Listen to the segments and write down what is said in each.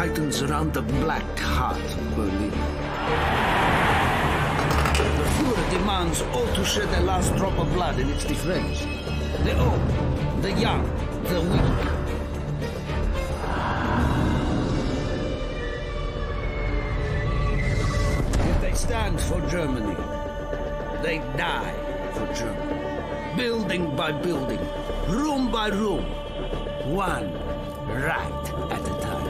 tightens around the black heart of Berlin. The Führer demands all to shed their last drop of blood in its defense. The old, the young, the weak. Stand for Germany. They die for Germany. Building by building, room by room, one right at a time.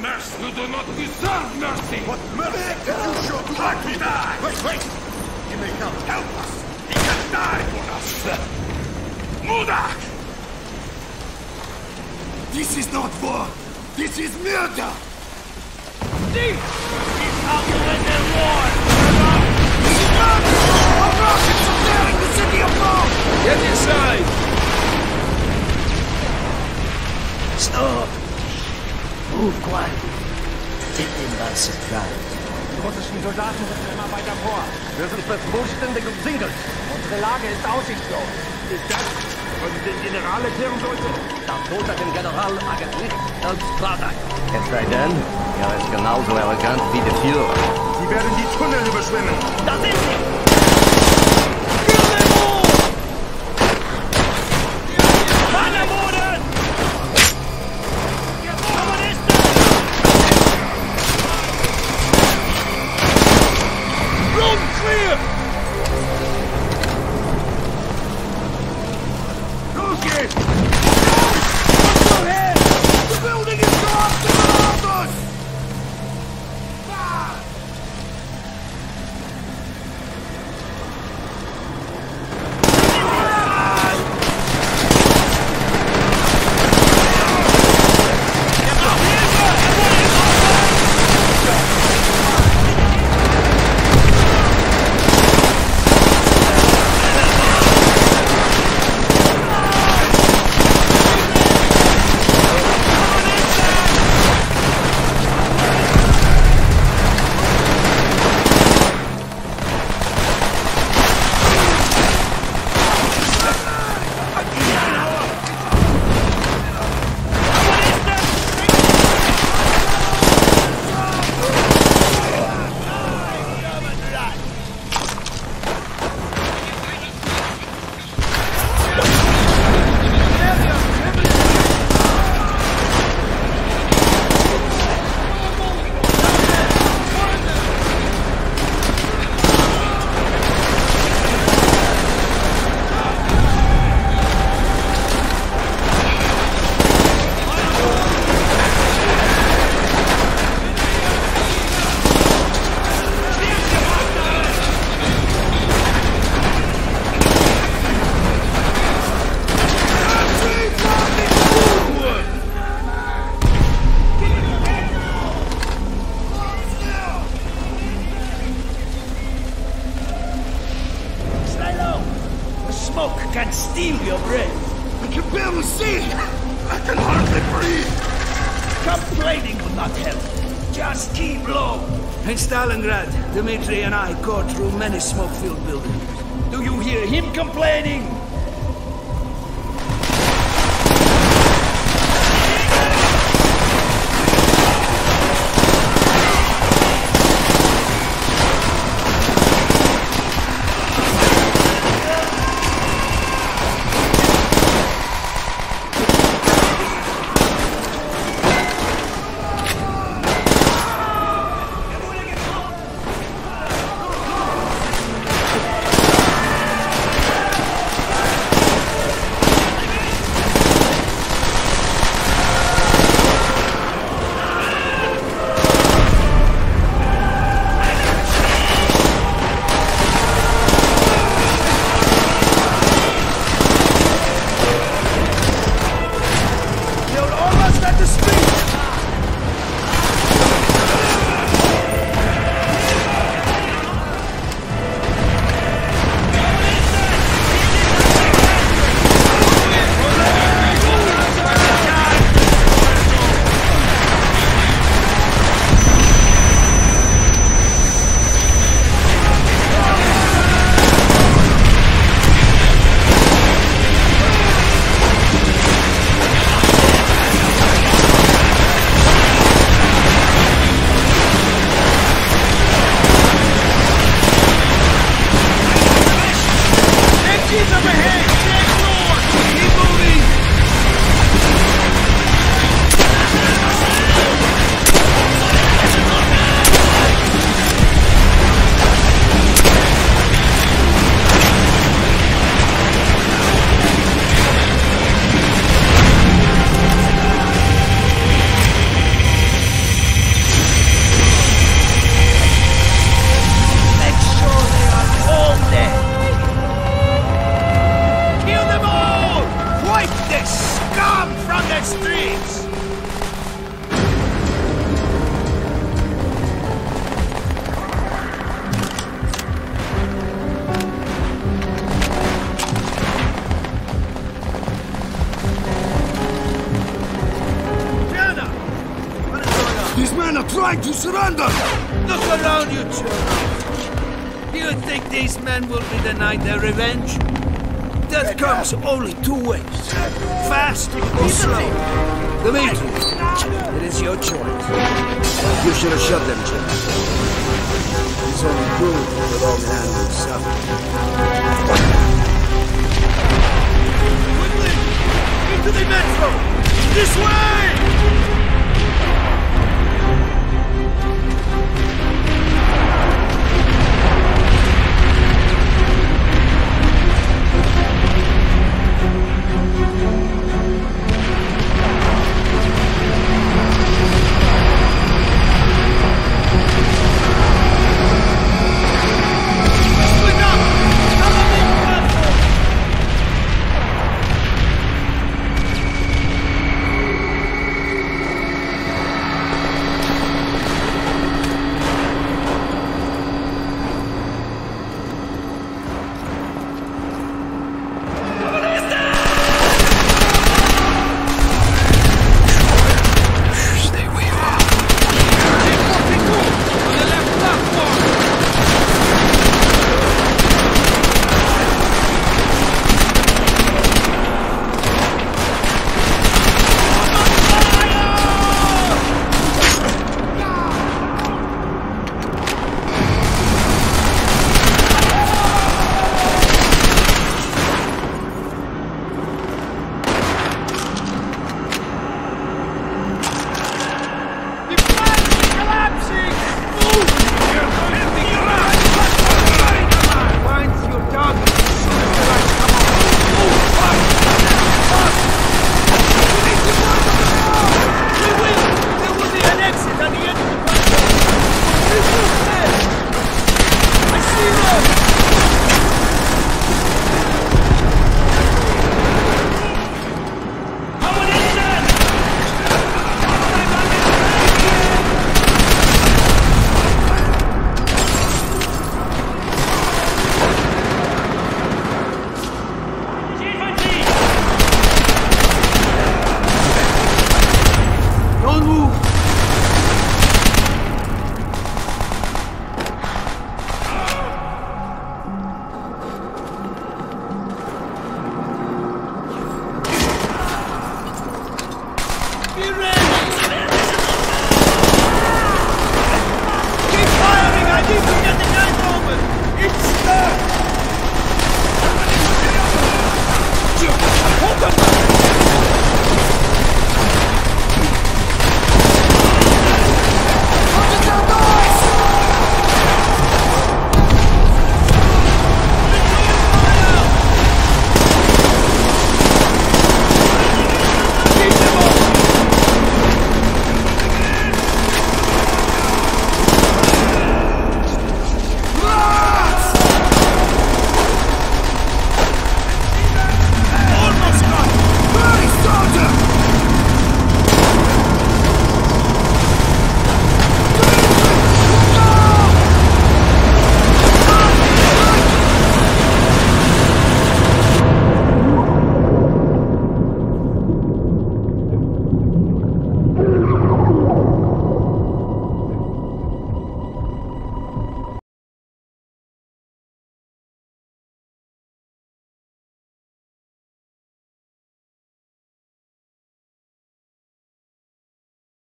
Mercy! You do not deserve mercy! What mercy? You should not die! Wait! He may not help us! He can die for us! Mudak! This is not war! This is murder! This is how you end the war! This is murder! Our rockets are there in the city of Rome! Get inside! Stop! Move quietly. Take them by surprise. Die russischen Soldaten rücken immer weiter vor. Wir sind befürchtende umzingelt. Unsere Lage ist aussichtslos. Ist das, was den General erklären sollte? Der Tod hat den General eigentlich selbst klar sein. Es sei denn, er ist genauso arrogant wie der Führer. Sie werden die Tunnel überschwimmen. Da sind sie! Stalingrad, Dmitri and I go through many smoke-filled buildings. Do you hear him complaining? men are trying to surrender! Look around you, children. Do you think these men will be denied their revenge? Death comes only two ways, fast or slow. Dimitri, it is your choice. You should have shot them, children. It's only cruel that the wrong hand will suffer. Quickly! Into the metro! This way!